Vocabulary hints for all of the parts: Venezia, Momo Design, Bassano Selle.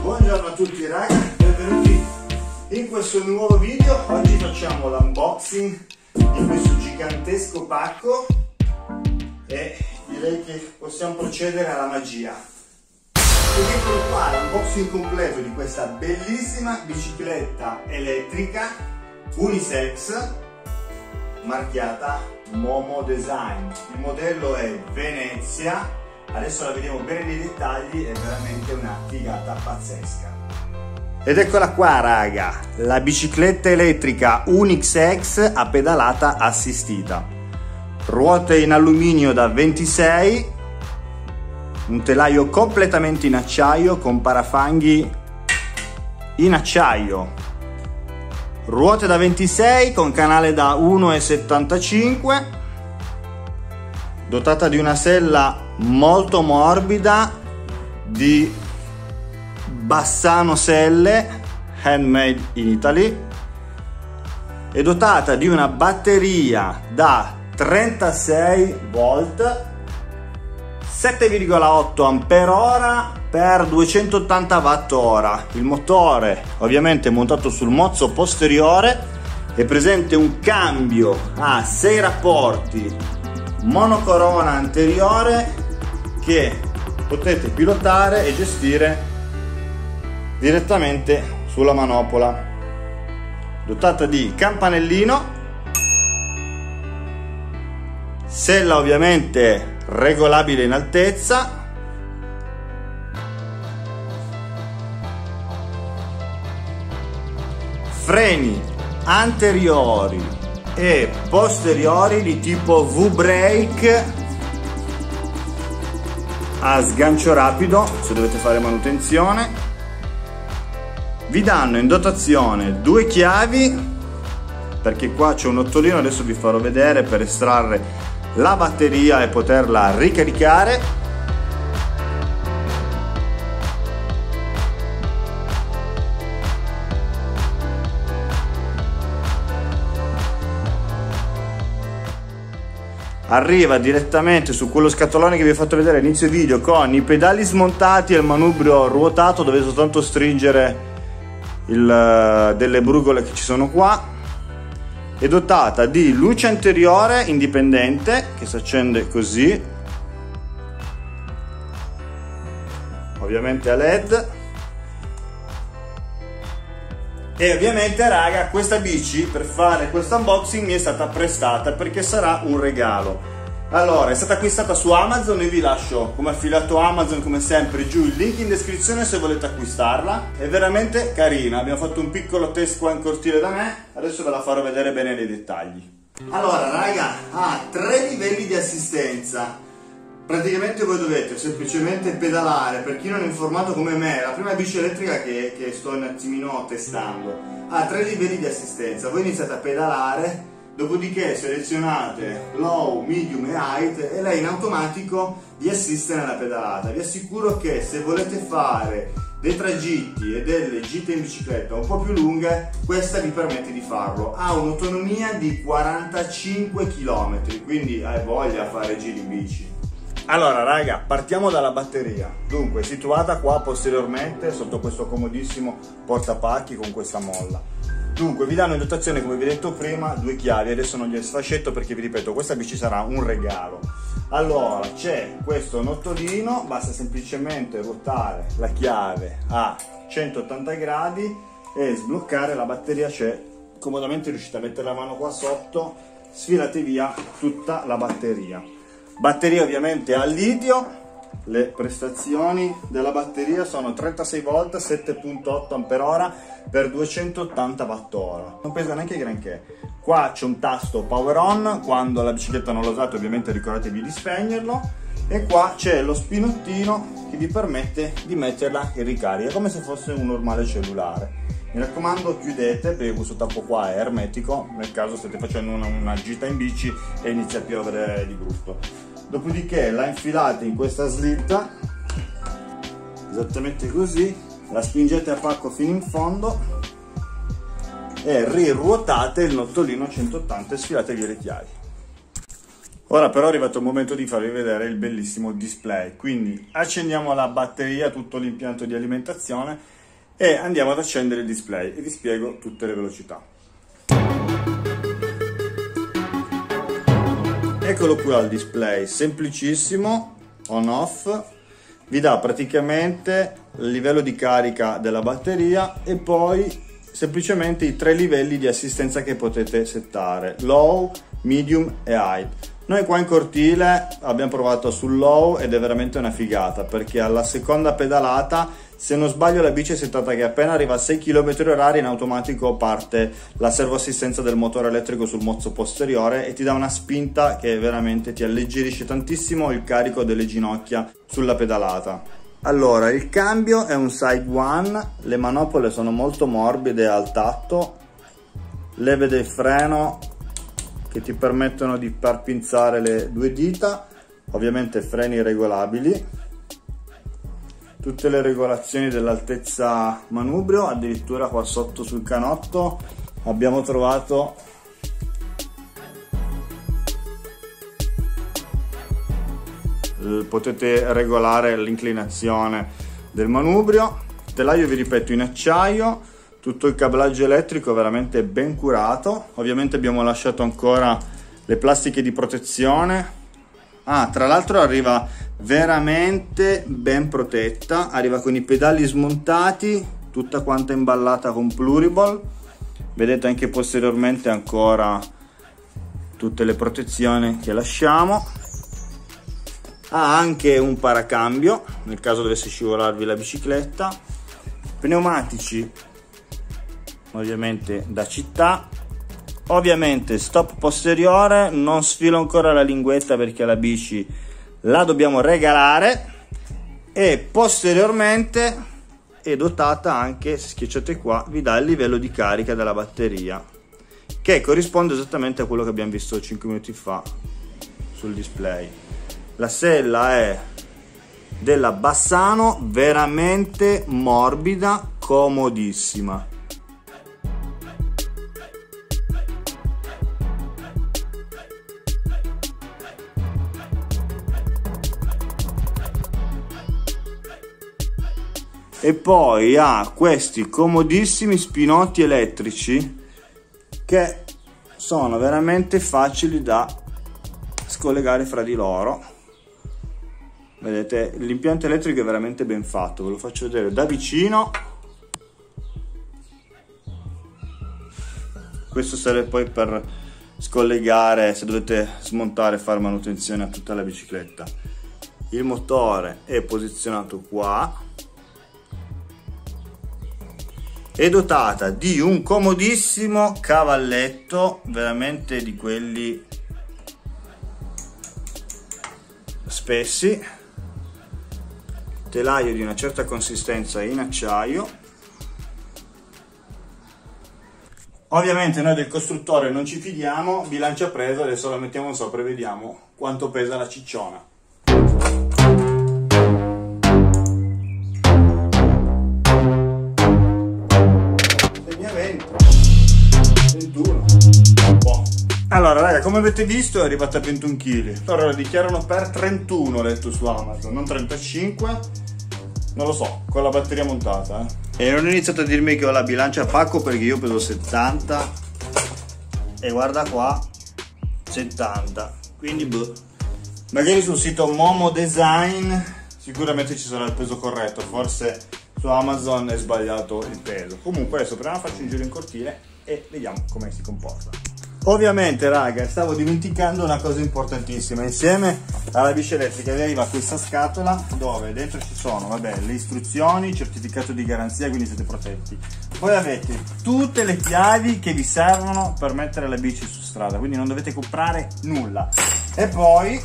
Buongiorno a tutti raga, benvenuti in questo nuovo video. Oggi facciamo l'unboxing di questo gigantesco pacco e direi che possiamo procedere alla magia. Ed eccolo qua, l'unboxing completo di questa bellissima bicicletta elettrica unisex marchiata Momo Design. Il modello è Venezia, adesso la vediamo bene nei dettagli, è veramente una figata pazzesca. Ed eccola qua raga, la bicicletta elettrica unisex a pedalata assistita. Ruote in alluminio da 26, un telaio completamente in acciaio con parafanghi in acciaio, ruote da 26 con canale da 1,75, dotata di una sella molto morbida di Bassano Selle, handmade in Italy, e dotata di una batteria da 36 volt 7,8 ampere-ora per 280 watt-ora. Il motore ovviamente è montato sul mozzo posteriore, è presente un cambio a 6 rapporti monocorona anteriore che potete pilotare e gestire direttamente sulla manopola, dotata di campanellino, sella ovviamente regolabile in altezza, freni anteriori e posteriori di tipo V-brake a sgancio rapido se dovete fare manutenzione. Vi danno in dotazione 2 chiavi, perché qua c'è un ottolino, adesso vi farò vedere, per estrarre la batteria e poterla ricaricare. Arriva direttamente su quello scatolone che vi ho fatto vedere all'inizio video con i pedali smontati e il manubrio ruotato, dove soltanto stringere delle brugole che ci sono qua. È dotata di luce anteriore indipendente che si accende così, ovviamente a LED, e ovviamente raga questa bici per fare questo unboxing mi è stata prestata perché sarà un regalo. Allora, è stata acquistata su Amazon, io vi lascio come affiliato Amazon come sempre giù il link in descrizione se volete acquistarla. È veramente carina, abbiamo fatto un piccolo test qua in cortile da me, adesso ve la farò vedere bene nei dettagli. Allora raga, ha 3 livelli di assistenza, praticamente voi dovete semplicemente pedalare. Per chi non è informato come me, la prima bici elettrica che sto un attimino testando ha 3 livelli di assistenza. Voi iniziate a pedalare, dopodiché selezionate low, medium e height e lei in automatico vi assiste nella pedalata. Vi assicuro che se volete fare dei tragitti e delle gite in bicicletta un po' più lunghe, questa vi permette di farlo. Ha un'autonomia di 45 km, quindi hai voglia di fare giri in bici. Allora raga, partiamo dalla batteria. Dunque, situata qua posteriormente sotto questo comodissimo portapacchi con questa molla. Dunque, vi danno in dotazione, come vi ho detto prima, 2 chiavi. Adesso non gliele sfascetto perché vi ripeto, questa bici sarà un regalo. Allora, c'è questo nottolino, basta semplicemente ruotare la chiave a 180 gradi e sbloccare la batteria. C'è comodamente, riuscite a mettere la mano qua sotto, sfilate via tutta la batteria. Batteria ovviamente a litio. Le prestazioni della batteria sono 36 volt 7,8 ampere-ora per 280 watt-ora. Non pesa neanche granché. Qua c'è un tasto power on, quando la bicicletta non lo usate ovviamente ricordatevi di spegnerlo, e qua c'è lo spinottino che vi permette di metterla in ricarica come se fosse un normale cellulare. Mi raccomando, chiudete, perché questo tappo qua è ermetico nel caso state facendo una gita in bici e inizia a piovere di brutto. Dopodiché la infilate in questa slitta, esattamente così, la spingete a pacco fino in fondo e riruotate il nottolino a 180 e sfilategli i richiami. Ora però è arrivato il momento di farvi vedere il bellissimo display, quindi accendiamo la batteria, tutto l'impianto di alimentazione, e andiamo ad accendere il display e vi spiego tutte le velocità. Eccolo qui al display, semplicissimo, on off, vi dà praticamente il livello di carica della batteria e poi semplicemente i tre livelli di assistenza che potete settare: low, medium e high. Noi qua in cortile abbiamo provato sul low ed è veramente una figata, perché alla seconda pedalata, se non sbaglio, la bici è settata che appena arriva a 6 km/h in automatico parte la servoassistenza del motore elettrico sul mozzo posteriore e ti dà una spinta che veramente ti alleggerisce tantissimo il carico delle ginocchia sulla pedalata. Allora, il cambio è un side one, le manopole sono molto morbide al tatto, leve del freno che ti permettono di parpinzare le due dita, ovviamente freni regolabili, tutte le regolazioni dell'altezza manubrio, addirittura qua sotto sul canotto abbiamo trovato potete regolare l'inclinazione del manubrio, telaio vi ripeto in acciaio, tutto il cablaggio elettrico veramente ben curato, ovviamente abbiamo lasciato ancora le plastiche di protezione. Ah, tra l'altro arriva veramente ben protetta, arriva con i pedali smontati, tutta quanta imballata con pluriball, vedete anche posteriormente ancora tutte le protezioni che lasciamo. Ha anche un paracambio nel caso dovesse scivolarvi la bicicletta, pneumatici ovviamente da città, ovviamente stop posteriore, non sfilo ancora la linguetta perché la bici la dobbiamo regalare, e posteriormente è dotata anche, se schiacciate qua, vi dà il livello di carica della batteria che corrisponde esattamente a quello che abbiamo visto 5 minuti fa sul display. La sella è della Bassano, veramente morbida, comodissima. E poi ha questi comodissimi spinotti elettrici che sono veramente facili da scollegare fra di loro. Vedete, l'impianto elettrico è veramente ben fatto, ve lo faccio vedere da vicino. Questo serve poi per scollegare se dovete smontare e fare manutenzione a tutta la bicicletta. Il motore è posizionato qua. È dotata di un comodissimo cavalletto, veramente di quelli spessi, telaio di una certa consistenza in acciaio. Ovviamente noi del costruttore non ci fidiamo, bilancia presa, adesso la mettiamo sopra e vediamo quanto pesa la cicciona. Allora raga, come avete visto è arrivata a 21 kg, loro la dichiarano per 31, ho letto su Amazon, non 35, non lo so, con la batteria montata. E non iniziate a dirmi che ho la bilancia a pacco perché io peso 70 e guarda qua, 70, quindi boh. Magari sul sito Momo Design sicuramente ci sarà il peso corretto, forse su Amazon è sbagliato il peso. Comunque adesso prima faccio un giro in cortile e vediamo come si comporta. Ovviamente raga, stavo dimenticando una cosa importantissima, insieme alla bici elettrica vi arriva questa scatola dove dentro ci sono, vabbè, le istruzioni, certificato di garanzia, quindi siete protetti. Poi avete tutte le chiavi che vi servono per mettere la bici su strada, quindi non dovete comprare nulla. E poi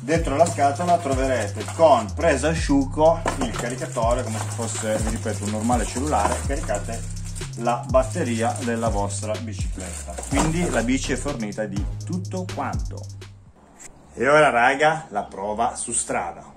dentro la scatola troverete con presa asciugo il caricatore, come se fosse, vi ripeto, un normale cellulare, caricate la batteria della vostra bicicletta, quindi la bici è fornita di tutto quanto. E ora raga, la prova su strada.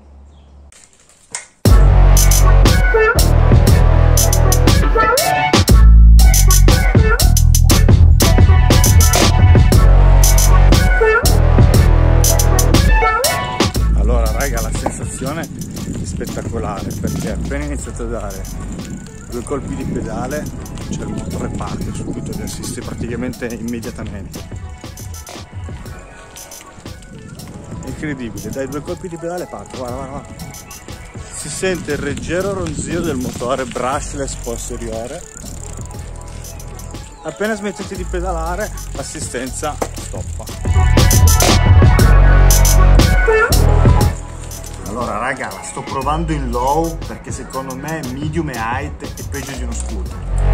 solito dare due colpi di pedale, cioè il motore parte subito, ti assiste praticamente immediatamente. È incredibile, dai due colpi di pedale e parte, guarda, guarda, guarda. Si sente il leggero ronzio del motore brushless posteriore. Appena smettete di pedalare, l'assistenza stoppa. Allora raga, la sto provando in low perché secondo me medium e height è peggio di uno scooter.